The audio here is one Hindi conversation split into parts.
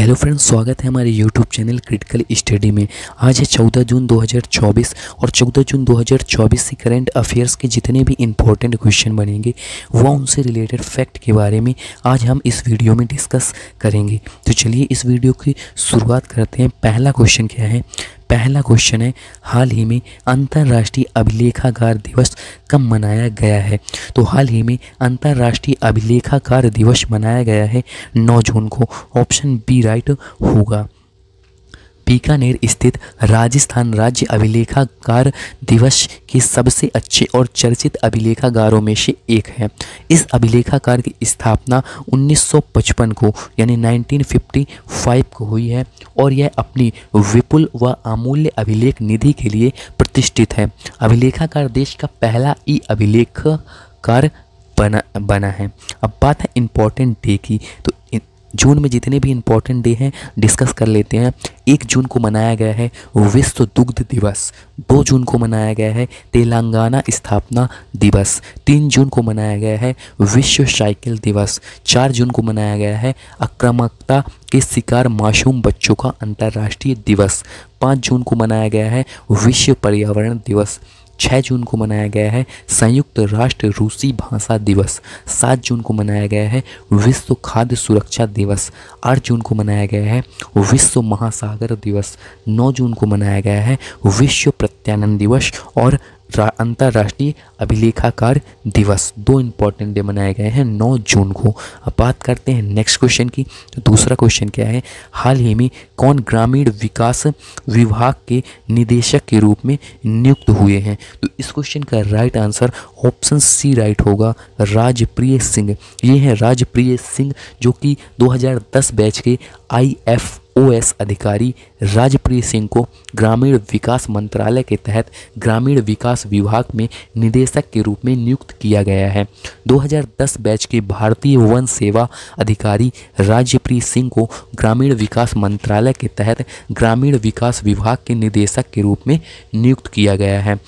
हेलो फ्रेंड्स, स्वागत है हमारे यूट्यूब चैनल क्रिटिकल स्टडी में। आज है 14 जून 2024 और 14 जून 2024 से करंट अफेयर्स के जितने भी इम्पोर्टेंट क्वेश्चन बनेंगे वह उनसे रिलेटेड फैक्ट के बारे में आज हम इस वीडियो में डिस्कस करेंगे। तो चलिए इस वीडियो की शुरुआत करते हैं। पहला क्वेश्चन क्या है? पहला क्वेश्चन है, हाल ही में अंतर्राष्ट्रीय अभिलेखागार दिवस कब मनाया गया है? तो हाल ही में अंतर्राष्ट्रीय अभिलेखागार दिवस मनाया गया है 9 जून को। ऑप्शन बी राइट होगा। बीकानेर स्थित राजस्थान राज्य अभिलेखागार दिवस के सबसे अच्छे और चर्चित अभिलेखागारों में से एक है। इस अभिलेखागार की स्थापना 1955 को यानी 1955 को हुई है और यह अपनी विपुल व अमूल्य अभिलेख निधि के लिए प्रतिष्ठित है। अभिलेखागार देश का पहला ई अभिलेखागार बना है। अब बात है इम्पोर्टेंट डे की। तो जून में जितने भी इम्पोर्टेंट डे हैं डिस्कस कर लेते हैं। 1 जून को मनाया गया है विश्व दुग्ध दिवस। 2 जून को मनाया गया है तेलंगाना स्थापना दिवस। 3 जून को मनाया गया है विश्व साइकिल दिवस। 4 जून को मनाया गया है आक्रामकता के शिकार मासूम बच्चों का अंतर्राष्ट्रीय दिवस। 5 जून को मनाया गया है विश्व पर्यावरण दिवस। 6 जून को मनाया गया है संयुक्त राष्ट्र रूसी भाषा दिवस। 7 जून को मनाया गया है विश्व खाद्य सुरक्षा दिवस। 8 जून को मनाया गया है विश्व महासागर दिवस। 9 जून को मनाया गया है विश्व प्रत्यानयन दिवस और अंतर्राष्ट्रीय अभिलेखागार दिवस। 2 इम्पॉर्टेंट डे मनाए गए हैं 9 जून को। अब बात करते हैं नेक्स्ट क्वेश्चन की। तो दूसरा क्वेश्चन क्या है? हाल ही में कौन ग्रामीण विकास विभाग के निदेशक के रूप में नियुक्त हुए हैं? तो इस क्वेश्चन का right answer option C right होगा, राजप्रीत सिंह। ये हैं राजप्रीत सिंह जो कि 2010 बैच के IFOS अधिकारी राजप्रीत सिंह को ग्रामीण विकास मंत्रालय के तहत ग्रामीण विकास विभाग में निदेशक के रूप में नियुक्त किया गया है। 2010 बैच के भारतीय वन सेवा अधिकारी राजप्रीत सिंह को ग्रामीण विकास मंत्रालय के तहत ग्रामीण विकास विभाग के निदेशक के रूप में नियुक्त किया गया है।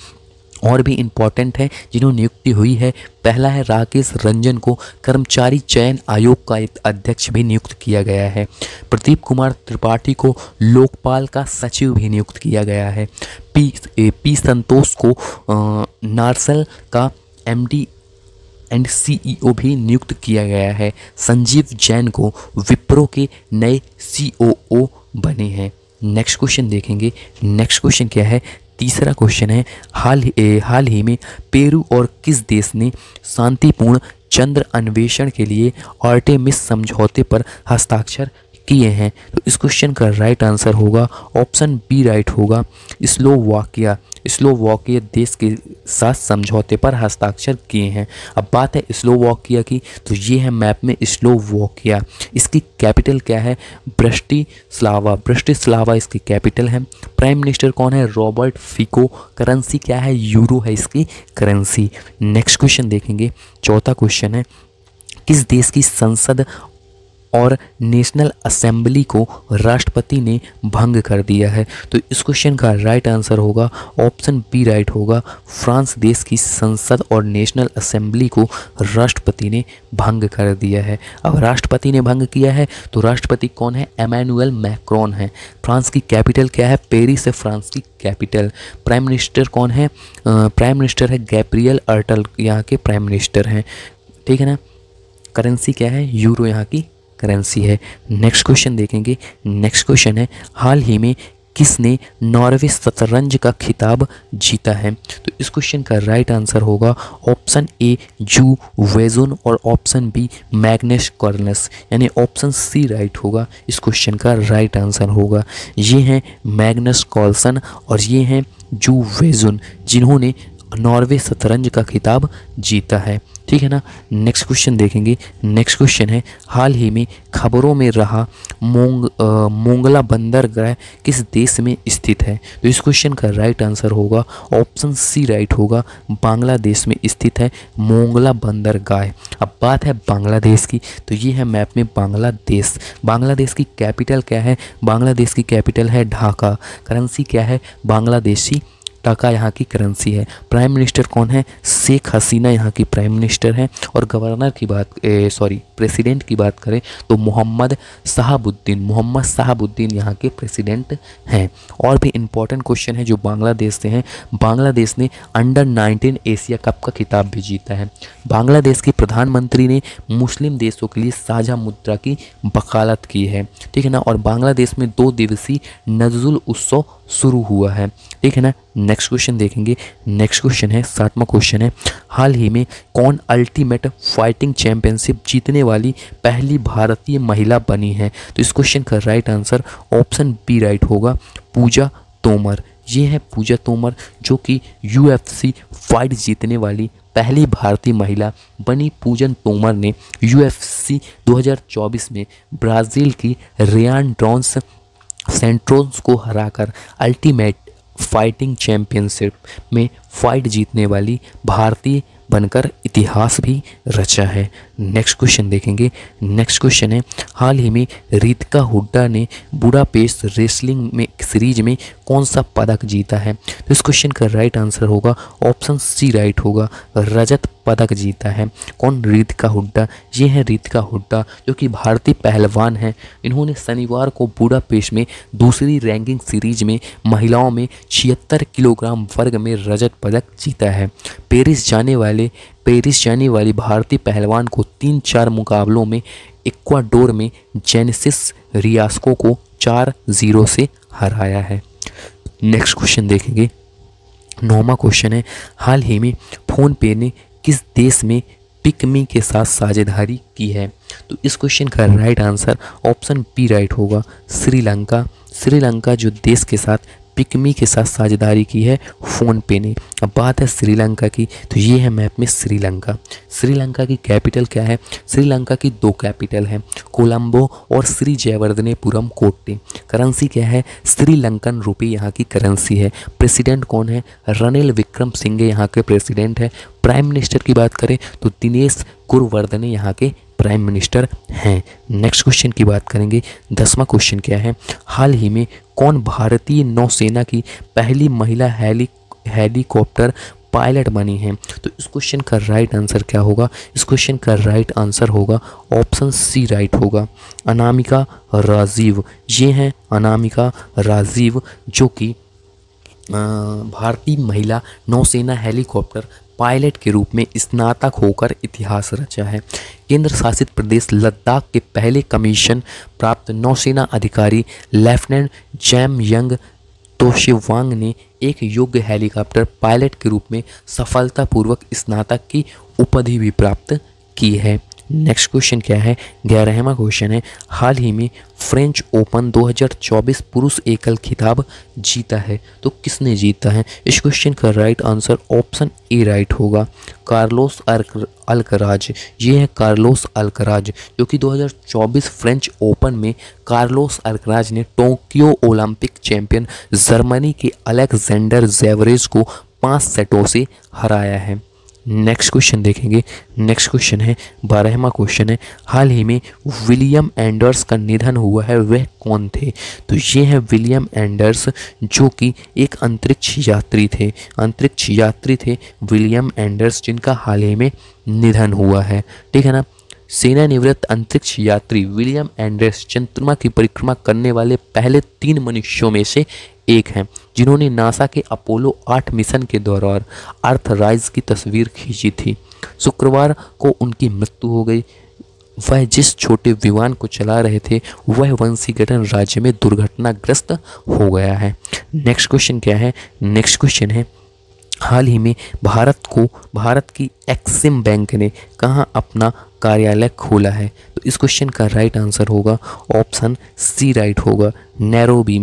और भी इम्पॉर्टेंट है जिन्हों नियुक्ति हुई है। पहला है राकेश रंजन को कर्मचारी चयन आयोग का अध्यक्ष भी नियुक्त किया गया है। प्रदीप कुमार त्रिपाठी को लोकपाल का सचिव भी नियुक्त किया गया है। पी संतोष को नार्सल का MD एंड CEO भी नियुक्त किया गया है। संजीव जैन को विप्रो के नए COO बने हैं। नेक्स्ट क्वेश्चन देखेंगे। नेक्स्ट क्वेश्चन क्या है? तीसरा क्वेश्चन है, हाल ही में पेरू और किस देश ने शांतिपूर्ण चंद्र अन्वेषण के लिए आर्टेमिस समझौते पर हस्ताक्षर किए हैं? तो इस क्वेश्चन का राइट आंसर होगा ऑप्शन बी राइट होगा, स्लोवाकिया देश के साथ समझौते पर हस्ताक्षर किए हैं। अब बात है स्लोवाकिया की। तो ये है मैप में स्लोवाकिया। इसकी कैपिटल क्या है? ब्रटिस्लावा इसकी कैपिटल है। प्राइम मिनिस्टर कौन है? Robert Fico. करेंसी क्या है? यूरो है इसकी करेंसी। नेक्स्ट क्वेश्चन देखेंगे। चौथा क्वेश्चन है, किस देश की संसद और नेशनल असेंबली को राष्ट्रपति ने भंग कर दिया है? तो इस क्वेश्चन का राइट आंसर होगा ऑप्शन बी राइट होगा, फ्रांस देश की संसद और नेशनल असेंबली को राष्ट्रपति ने भंग कर दिया है। अब राष्ट्रपति ने भंग किया है तो राष्ट्रपति कौन है? एमैनुअल मैक्रॉन है। फ्रांस की कैपिटल क्या है? पेरिस है फ्रांस की कैपिटल। प्राइम मिनिस्टर कौन है? प्राइम मिनिस्टर है गैब्रियल अटल, यहाँ के प्राइम मिनिस्टर हैं, ठीक है ना। करेंसी क्या है? यूरो यहाँ की करेंसी है। नेक्स्ट क्वेश्चन देखेंगे। नेक्स्ट क्वेश्चन है, हाल ही में किसने नॉर्वे शतरंज का खिताब जीता है? तो इस क्वेश्चन का राइट आंसर होगा ऑप्शन ए जू वेजुन और ऑप्शन बी मैग्नस कार्लस, यानी ऑप्शन सी राइट होगा। इस क्वेश्चन का राइट आंसर होगा, ये हैं मैग्नस कार्लसन और ये हैं जू वेजुन जिन्होंने नॉर्वे शतरंज का खिताब जीता है, ठीक है ना। नेक्स्ट क्वेश्चन देखेंगे। नेक्स्ट क्वेश्चन है, हाल ही में खबरों में रहा मोंगला बंदरगाह किस देश में स्थित है? तो इस क्वेश्चन का राइट आंसर होगा ऑप्शन सी राइट होगा, बांग्लादेश में स्थित है मोंगला बंदरगाह। अब बात है बांग्लादेश की। तो ये है मैप में बांग्लादेश। बांग्लादेश की कैपिटल क्या है? बांग्लादेश की कैपिटल है ढाका। करेंसी क्या है? बांग्लादेशी टाका यहाँ की करेंसी है। प्राइम मिनिस्टर कौन है? शेख हसीना यहाँ की प्राइम मिनिस्टर हैं। और गवर्नर की बात प्रेसिडेंट की बात करें तो मोहम्मद साहबुद्दीन यहाँ के प्रेसिडेंट हैं। और भी इम्पोर्टेंट क्वेश्चन है जो बांग्लादेश से हैं। बांग्लादेश ने अंडर-19 एशिया कप का खिताब भी जीता है। बांग्लादेश के प्रधानमंत्री ने मुस्लिम देशों के लिए साझा मुद्रा की वकालत की है, ठीक है ना। और बांग्लादेश में 2 दिवसीय नजरुल उत्सव शुरू हुआ है, ठीक है ना। नेक्स्ट क्वेश्चन देखेंगे। नेक्स्ट क्वेश्चन है 7वां क्वेश्चन है, हाल ही में कौन अल्टीमेट फाइटिंग चैंपियनशिप जीतने वाली पहली भारतीय महिला बनी है? तो इस क्वेश्चन का right answer option B right होगा, पूजा तोमर। ये है पूजा तोमर जो कि UFC फाइट जीतने वाली पहली भारतीय महिला बनी। पूजा तोमर ने UFC 2024 में ब्राज़ील की रियान ड्रॉन्स सेंट्रोस को हराकर अल्टीमेट फाइटिंग चैंपियनशिप में फाइट जीतने वाली भारतीय बनकर इतिहास भी रचा है। नेक्स्ट क्वेश्चन देखेंगे। नेक्स्ट क्वेश्चन है, हाल ही में रितिका हुड्डा ने बुडापेस्ट रेसलिंग में सीरीज में कौन सा पदक जीता है? तो इस क्वेश्चन का राइट आंसर होगा ऑप्शन सी राइट होगा, रजत पदक जीता है। कौन? रितिका हुड्डा। ये है रितिका हुड्डा जो कि भारतीय पहलवान हैं। इन्होंने शनिवार को बुडापेस्ट में दूसरी रैंकिंग सीरीज में महिलाओं में 76 किलोग्राम वर्ग में रजत पदक जीता है। पेरिस जाने वाली भारतीय पहलवान को 3-4 मुकाबलों में इक्वाडोर में जेनेसिस रियास्को को 4-0 से हराया है। नेक्स्ट क्वेश्चन देखेंगे। 9वां क्वेश्चन है, हाल ही में फ़ोनपे ने किस देश में पिकमी के साथ साझेदारी की है? तो इस क्वेश्चन का right answer option B right होगा, श्रीलंका। श्रीलंका जो देश के साथ पिकमी के साथ साझेदारी की है फ़ोनपे ने। अब बात है श्रीलंका की, तो ये है मैप में श्रीलंका। श्रीलंका की कैपिटल क्या है? श्रीलंका की 2 कैपिटल हैं, कोलंबो और श्री जयवर्धनेपुरम कोट्टे। करेंसी क्या है? श्रीलंकन रुपी यहाँ की करेंसी है। प्रेसिडेंट कौन है? रनिल विक्रम सिंघे यहाँ के प्रेसिडेंट है। प्राइम मिनिस्टर की बात करें तो दिनेश गुरुवर्धने यहाँ के प्राइम मिनिस्टर हैं। नेक्स्ट क्वेश्चन की बात करेंगे। 10वां क्वेश्चन क्या है, हाल ही में कौन भारतीय नौसेना की पहली महिला हेलीकॉप्टर पायलट बनी है? तो इस क्वेश्चन का राइट आंसर क्या होगा? इस क्वेश्चन का राइट आंसर होगा ऑप्शन सी राइट होगा, अनामिका राजीव। ये हैं अनामिका राजीव जो कि भारतीय महिला नौसेना हेलीकॉप्टर पायलट के रूप में स्नातक होकर इतिहास रचा है। केंद्र शासित प्रदेश लद्दाख के पहले कमीशन प्राप्त नौसेना अधिकारी लेफ्टिनेंट जैम यंग तोशिवांग ने एक योग्य हेलीकॉप्टर पायलट के रूप में सफलतापूर्वक स्नातक की उपाधि भी प्राप्त की है। नेक्स्ट क्वेश्चन क्या है? 11वां क्वेश्चन है, हाल ही में फ्रेंच ओपन 2024 पुरुष एकल खिताब जीता है, तो किसने जीता है? इस क्वेश्चन का right answer option A right होगा, कार्लोस अल्कराज। ये है कार्लोस अल्कराज जो कि 2024 फ्रेंच ओपन में कार्लोस अल्कराज ने टोक्यो ओलंपिक चैंपियन जर्मनी के अलेक्जेंडर ज़ेवरेव को 5 सेटों से हराया है। नेक्स्ट क्वेश्चन देखेंगे। नेक्स्ट क्वेश्चन है 12वां क्वेश्चन है, हाल ही में विलियम एंडर्स का निधन हुआ है, वह कौन थे? तो ये है विलियम एंडर्स जो कि एक अंतरिक्ष यात्री थे विलियम एंडर्स, जिनका हाल ही में निधन हुआ है, ठीक है ना। सेनानिवृत्त अंतरिक्ष यात्री विलियम एंडर्स चंद्रमा की परिक्रमा करने वाले पहले 3 मनुष्यों में से एक हैं, जिन्होंने नासा के अपोलो 8 मिशन के दौरान अर्थराइज की तस्वीर खींची थी। शुक्रवार को उनकी मृत्यु हो गई। वह जिस छोटे विमान को चला रहे थे वह वंशीगठन राज्य में दुर्घटनाग्रस्त हो गया है। नेक्स्ट क्वेश्चन क्या है? नेक्स्ट क्वेश्चन है, हाल ही में भारत की एक्सिम बैंक ने कहाँ अपना कार्यालय खोला है? तो इस क्वेश्चन का राइट आंसर होगा ऑप्शन सी राइट होगा, नैरोबी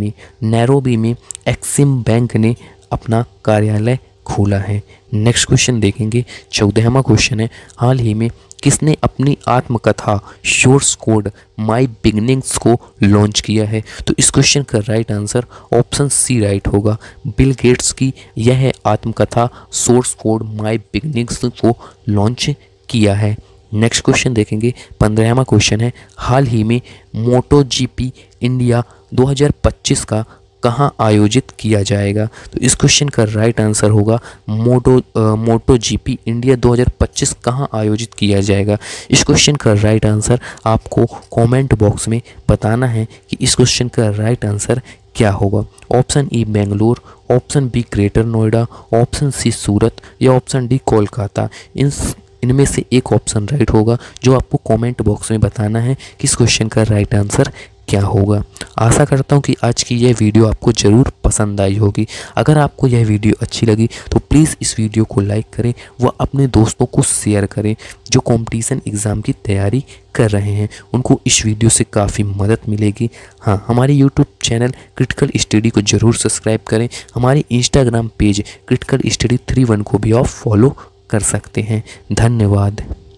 में एक्सिम बैंक ने अपना कार्यालय खोला है। नेक्स्ट क्वेश्चन देखेंगे। 14वां क्वेश्चन है, हाल ही में किसने अपनी आत्मकथा सोर्स कोड माई बिगनिंग्स को लॉन्च किया है? तो इस क्वेश्चन का right answer option C right होगा, बिल गेट्स की यह आत्मकथा सोर्स कोड माई बिगनिंग्स को लॉन्च किया है। नेक्स्ट क्वेश्चन देखेंगे। 15वां क्वेश्चन है, हाल ही में मोटो जीपी इंडिया 2025 का कहाँ आयोजित किया जाएगा? तो इस क्वेश्चन का राइट आंसर होगा मोटो जीपी इंडिया 2025 कहाँ आयोजित किया जाएगा। इस क्वेश्चन का राइट आंसर आपको कमेंट बॉक्स में बताना है कि इस क्वेश्चन का राइट आंसर क्या होगा। Option E Bangalore, option B Greater Noida, option C Surat या ऑप्शन डी कोलकाता। इनमें से एक ऑप्शन राइट होगा, जो आपको कमेंट बॉक्स में बताना है कि इस क्वेश्चन का राइट आंसर क्या होगा। आशा करता हूं कि आज की यह वीडियो आपको ज़रूर पसंद आई होगी। अगर आपको यह वीडियो अच्छी लगी तो प्लीज़ इस वीडियो को लाइक करें व अपने दोस्तों को शेयर करें जो कंपटीशन एग्ज़ाम की तैयारी कर रहे हैं, उनको इस वीडियो से काफ़ी मदद मिलेगी। हाँ, हमारे YouTube चैनल क्रिटिकल स्टडी को ज़रूर सब्सक्राइब करें। हमारे Instagram पेज क्रिटिकल स्टडी 31 को भी आप फॉलो कर सकते हैं। धन्यवाद।